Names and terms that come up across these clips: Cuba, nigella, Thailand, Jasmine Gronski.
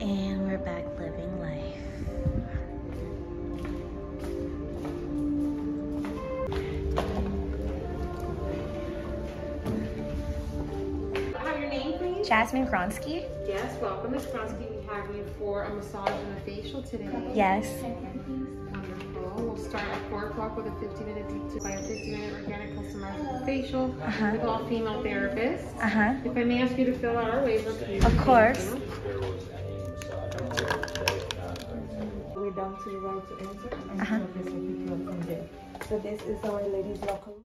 And we're back living life. I have your name, please? Jasmine Gronski. Yes, welcome, Ms. Gronski. We have you for a massage and a facial today. Yes. Wonderful. We'll start at 4 o'clock with a 15-minute take-two by a 15-minute organic customizable facial with all female therapists. If I may ask you to fill out our waiver, please. Of course. Down to the right to enter, and this will pick you up from there. So this is our ladies' locker room.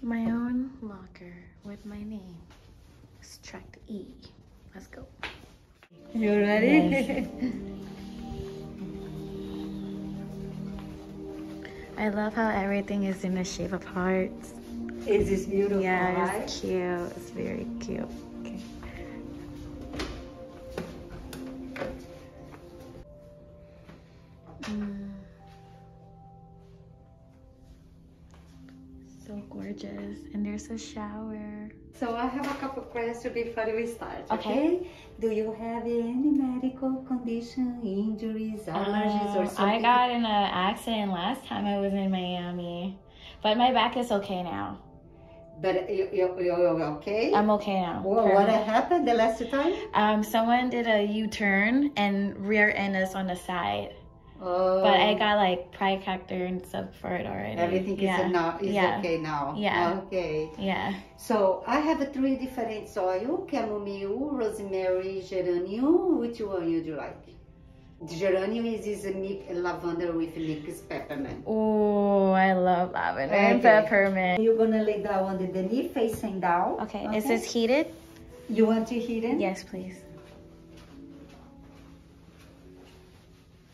My own locker with my name. Extract E. Let's go. You ready? Yes. I love how everything is in the shape of hearts. It is beautiful. Yeah, it's cute. It's very cute. Okay. So gorgeous, and there's a shower. So I have a couple of questions before we start. Okay. Do you have any medical condition, injuries, allergies, or something? I got in an accident last time I was in Miami, but my back is okay now. But you're okay? I'm okay now. Well, what happened the last time? Someone did a U-turn and rear-end us on the side. Oh. But I got like chiropractor and stuff for it already. Everything is okay now. Yeah. Okay. Yeah. So I have 3 different oil: chamomile, rosemary, geranium. Which one would you like? The geranium is a mix lavender with mixed peppermint. Oh, I love lavender and peppermint. You're gonna lay down on the knee, facing down. Okay. Is this heated? You want to heat it? Yes, please.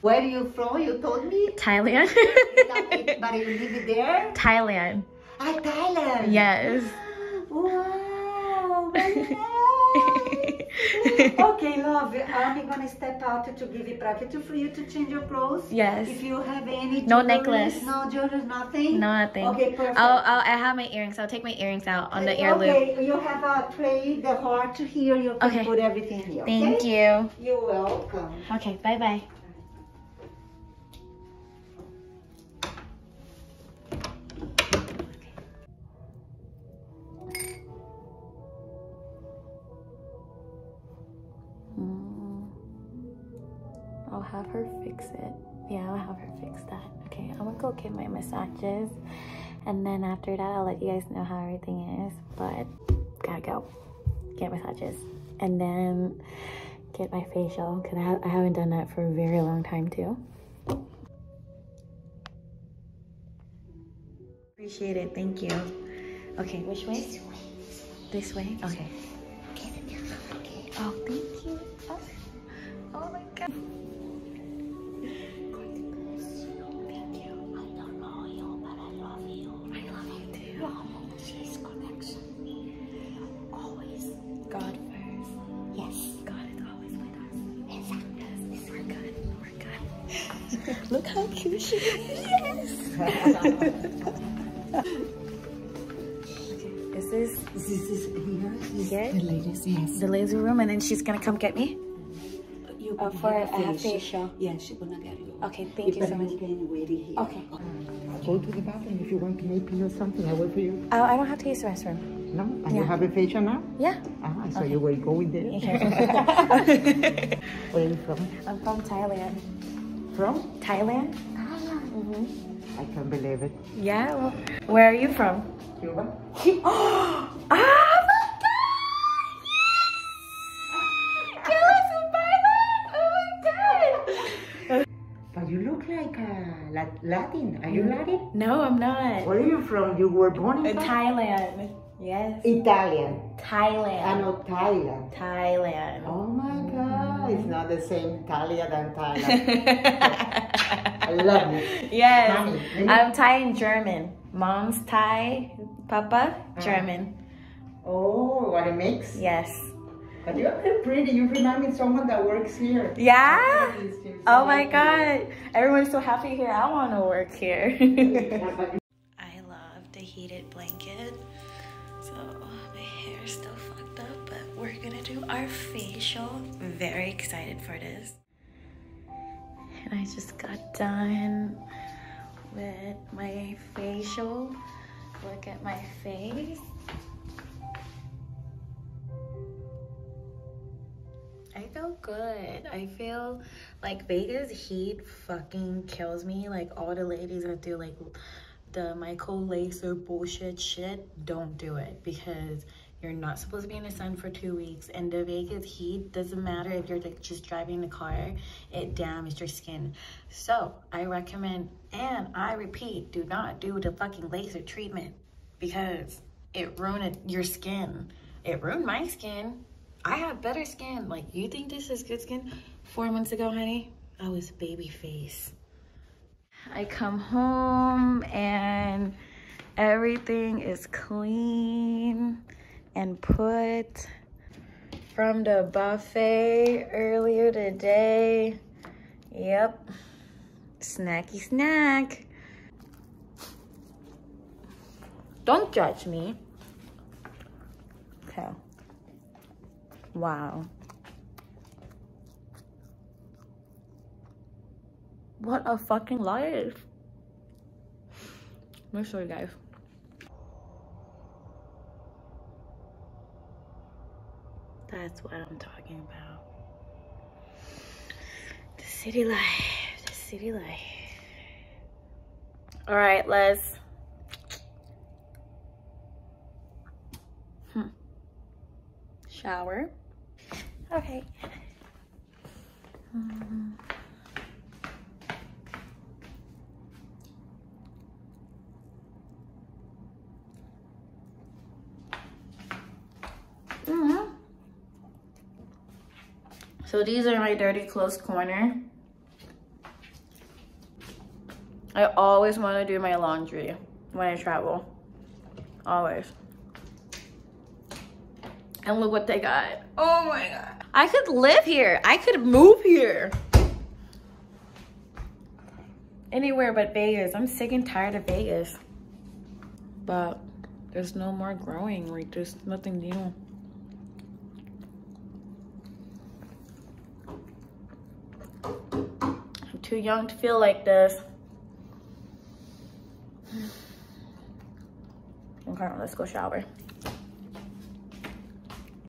Where are you from? You told me? Thailand. But you live there? Thailand. Ah, Thailand. Yes. Wow. Very nice. Okay, love. I'm gonna step out to give you practice for you to change your clothes. Yes. If you have any jewelry, no necklace, no jewelry, nothing. No, nothing. Okay, perfect. I have my earrings. I'll take my earrings out on the ear loop. Okay, you have a tray, the heart here. You can put everything here. Okay? Thank you. You're welcome. Okay. Bye bye. I'll have her fix it. Yeah, I'll have her fix that. Okay, I'm gonna go get my massages, and then after that I'll let you guys know how everything is, but gotta go get massages and then get my facial, because I haven't done that for a very long time too. Appreciate it, thank you. Okay, which way? This way? Okay. Oh, thank you. Oh my god. Look how cute she is. Yes. Okay. Is this here? Yes. The ladies. Yes. The ladies' room, and then she's gonna come get me. You for a facial. Yeah, she's gonna get you. Okay. Thank you so much. Here. Okay. I'll go to the bathroom if you want to make me or something. I wait for you. Oh, I don't have to use the restroom. No. And you have a facial now? Yeah. So you will go with it. Okay. Where are you from? I'm from Thailand. From? Thailand. Ah, I can't believe it. Yeah. Well, where are you from? Cuba. Oh my god! Yes! Kill us in Thailand! Oh my god! But you look like Latin. Are you Latin? No, I'm not. Where are you from? You were born in Thailand. Yes. Italian. Thailand. I know Thailand. Thailand. Oh my god. It's not the same Italia than Thailand. I love it. Yes. Mommy, I'm Thai and German. Mom's Thai, Papa, German. Oh, what a mix. Yes. But you're very pretty. You remind me of someone that works here. Yeah? Oh my god. Everyone's so happy here. I want to work here. I love the heated blanket. So my hair is still fucked do our facial. I'm very excited for this. And I just got done with my facial. Look at my face. I feel good. I feel like Vegas heat fucking kills me. Like all the ladies that do like the Michael Laser bullshit shit, don't do it, because you're not supposed to be in the sun for 2 weeks, and the Vegas heat, doesn't matter if you're like just driving the car, it damages your skin. So I recommend, and I repeat, do not do the fucking laser treatment, because it ruined your skin. It ruined my skin. I have better skin. Like, you think this is good skin? 4 months ago, honey, I was baby face. I come home and everything is clean and put from the buffet earlier today. Yep, snacky snack. Don't judge me. Okay. Wow. What a fucking life. Let me show you guys. That's what I'm talking about. The city life, the city life. All right, Les. Shower. Okay. So these are my dirty clothes corner. I always want to do my laundry when I travel. Always. And look what they got. Oh my God. I could live here. I could move here. Anywhere but Vegas. I'm sick and tired of Vegas. But there's no more growing. Like, there's nothing new. Too young to feel like this. Okay, let's go shower.